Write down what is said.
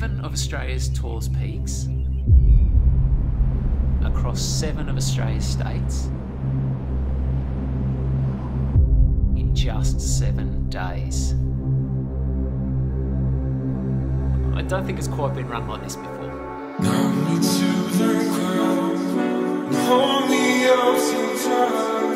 7 of Australia's tallest peaks, across 7 of Australia's states, in just 7 days. I don't think it's quite been run like this before. Come to the ground, hold me up to time.